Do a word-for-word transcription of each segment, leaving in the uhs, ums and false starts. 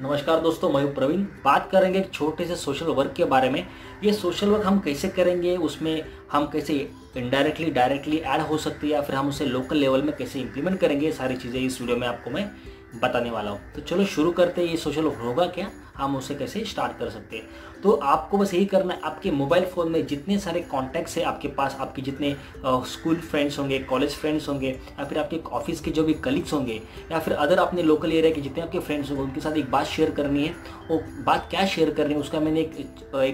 नमस्कार दोस्तों, मैं प्रवीण बात करेंगे एक छोटे से सोशल वर्क के बारे में। ये सोशल वर्क हम कैसे करेंगे, उसमें हम कैसे इनडायरेक्टली डायरेक्टली ऐड हो सकती है या फिर हम उसे लोकल लेवल में कैसे इंप्लीमेंट करेंगे, ये सारी चीज़ें इस वीडियो में आपको मैं बताने वाला हूँ। तो चलो शुरू करते हैं। ये सोशल वर्क होगा क्या, हम उसे कैसे स्टार्ट कर सकते हैं। तो आपको बस यही करना है, आपके मोबाइल फ़ोन में जितने सारे कॉन्टैक्ट्स हैं आपके पास, आपके जितने स्कूल फ्रेंड्स होंगे, कॉलेज फ्रेंड्स होंगे या फिर आपके ऑफिस के जो भी कलीग्स होंगे या फिर अदर अपने लोकल एरिया के जितने आपके फ्रेंड्स होंगे, उनके साथ एक बात शेयर करनी है। वो बात क्या शेयर करनी है उसका मैंने एक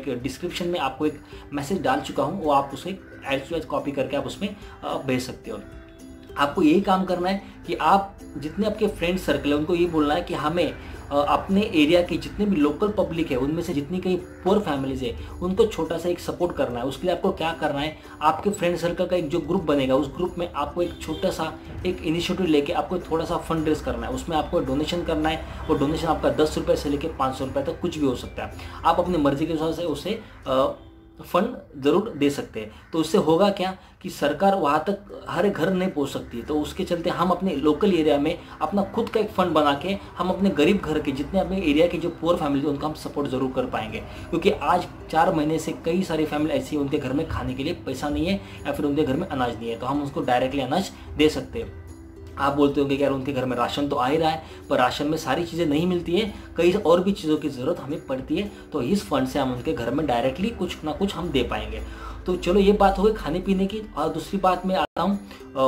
एक डिस्क्रिप्शन में आपको एक मैसेज डाल चुका हूँ, वो आप उसे एज टू एज कॉपी करके आप उसमें भेज सकते हो। आपको यही काम करना है कि आप जितने आपके फ्रेंड सर्कल है उनको ये बोलना है कि हमें अपने एरिया की जितने भी लोकल पब्लिक है उनमें से जितनी कई पुअर फैमिलीज है उनको छोटा सा एक सपोर्ट करना है। उसके लिए आपको क्या करना है, आपके फ्रेंड सर्कल का एक जो ग्रुप बनेगा उस ग्रुप में आपको एक छोटा सा एक इनिशिएटिव लेके आपको थोड़ा सा फंड रेज करना है। उसमें आपको डोनेशन करना है। वो डोनेशन आपका दस रुपये से लेकर पाँच सौ रुपये तक कुछ भी हो सकता है। आप अपनी मर्जी के अनुसार से उसे फंड ज़रूर दे सकते हैं। तो उससे होगा क्या कि सरकार वहाँ तक हर घर नहीं पहुँच सकती, तो उसके चलते हम अपने लोकल एरिया में अपना खुद का एक फ़ंड बना के हम अपने गरीब घर के जितने अपने एरिया के जो पुअर फैमिली उनका हम सपोर्ट ज़रूर कर पाएंगे। क्योंकि आज चार महीने से कई सारी फैमिली ऐसी उनके घर में खाने के लिए पैसा नहीं है या फिर उनके घर में अनाज नहीं है, तो हम उसको डायरेक्टली अनाज दे सकते हैं। आप बोलते होंगे कि यार उनके घर में राशन तो आ ही रहा है, पर राशन में सारी चीज़ें नहीं मिलती है, कई और भी चीज़ों की ज़रूरत हमें पड़ती है, तो इस फंड से हम उनके घर में डायरेक्टली कुछ ना कुछ हम दे पाएंगे। तो चलो ये बात हो गई खाने पीने की। और दूसरी बात मैं आता हूँ,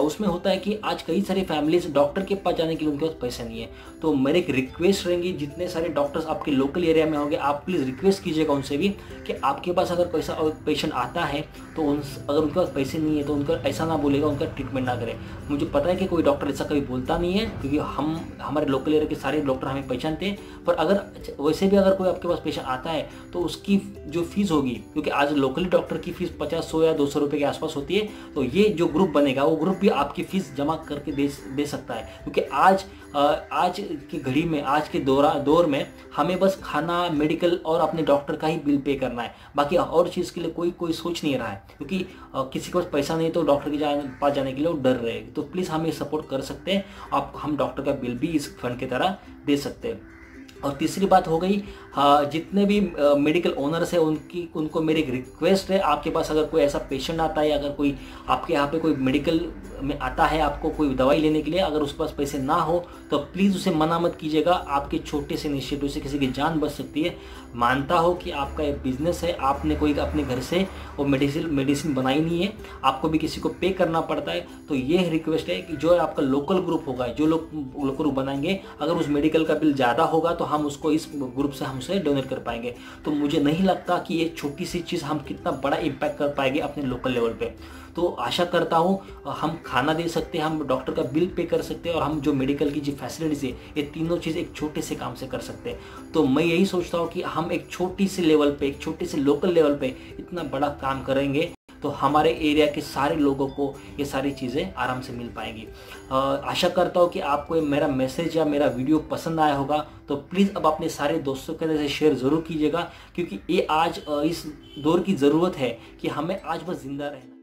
उसमें होता है कि आज कई सारी फैमिलीज डॉक्टर के पास जाने के लिए उनके पास पैसे नहीं है, तो मेरे एक रिक्वेस्ट रहेंगी जितने सारे डॉक्टर्स आपके लोकल एरिया में होंगे, आप प्लीज़ रिक्वेस्ट कीजिएगा उनसे भी कि आपके पास अगर पैसा और पेशेंट आता है तो उन अगर उनके पास पैसे नहीं है तो उनका ऐसा ना बोलेगा, उनका ट्रीटमेंट ना करे। मुझे पता है कि कोई डॉक्टर ऐसा कभी बोलता नहीं है, क्योंकि हम हमारे लोकल एरिया के सारे डॉक्टर हमें पहचानते हैं, पर अगर वैसे भी अगर कोई आपके पास पेशेंट आता है तो उसकी जो फीस होगी, क्योंकि आज लोकल डॉक्टर की फीस पचास सौ या दो सौ रुपये के आसपास होती है, तो ये जो ग्रुप बनेगा वो ग्रुप भी आपकी फीस जमा करके दे दे सकता है। क्योंकि आज आज की घड़ी में, आज के दौरा दौर में हमें बस खाना, मेडिकल और अपने डॉक्टर का ही बिल पे करना है, बाकी और चीज़ के लिए कोई कोई सोच नहीं रहा है, क्योंकि किसी के पास पैसा नहीं तो डॉक्टर के जाने, पास जाने के लिए वो डर रहे हैं। तो प्लीज़ हमें सपोर्ट कर सकते हैं आप, हम डॉक्टर का बिल भी इस फंड की तरह दे सकते हैं। और तीसरी बात हो गई, हाँ, जितने भी मेडिकल ओनर्स हैं उनकी उनको मेरी एक रिक्वेस्ट है, आपके पास अगर कोई ऐसा पेशेंट आता है, अगर कोई आपके यहाँ पे कोई मेडिकल में आता है आपको कोई दवाई लेने के लिए, अगर उसके पास पैसे ना हो तो प्लीज़ उसे मना मत कीजिएगा। आपके छोटे से इनिशिएटिव से किसी की जान बच सकती है। मानता हो कि आपका एक बिजनेस है, आपने कोई अपने घर से वो मेडिसिन मेडिसिन बनाई नहीं है, आपको भी किसी को पे करना पड़ता है, तो ये रिक्वेस्ट है कि जो आपका लोकल ग्रुप होगा, जो लोग लोकल ग्रुप बनाएंगे, अगर उस मेडिकल का बिल ज़्यादा होगा तो हम उसको इस ग्रुप से हम उसे डोनेट कर पाएंगे। तो मुझे नहीं लगता कि ये छोटी सी चीज़ हम कितना बड़ा इम्पैक्ट कर पाएंगे अपने लोकल लेवल पे। तो आशा करता हूँ हम खाना दे सकते हैं, हम डॉक्टर का बिल पे कर सकते हैं और हम जो मेडिकल की जो फैसिलिटीज़ है, ये तीनों चीज़ एक छोटे से काम से कर सकते हैं। तो मैं यही सोचता हूँ कि हम एक छोटी सी लेवल पे, एक छोटे से लोकल लेवल पे इतना बड़ा काम करेंगे तो हमारे एरिया के सारे लोगों को ये सारी चीज़ें आराम से मिल पाएंगी। आशा करता हूँ कि आपको मेरा मैसेज या मेरा वीडियो पसंद आया होगा, तो प्लीज़ अब अपने सारे दोस्तों के साथ शेयर ज़रूर कीजिएगा, क्योंकि ये आज इस दौर की ज़रूरत है कि हमें आज बस ज़िंदा रहना।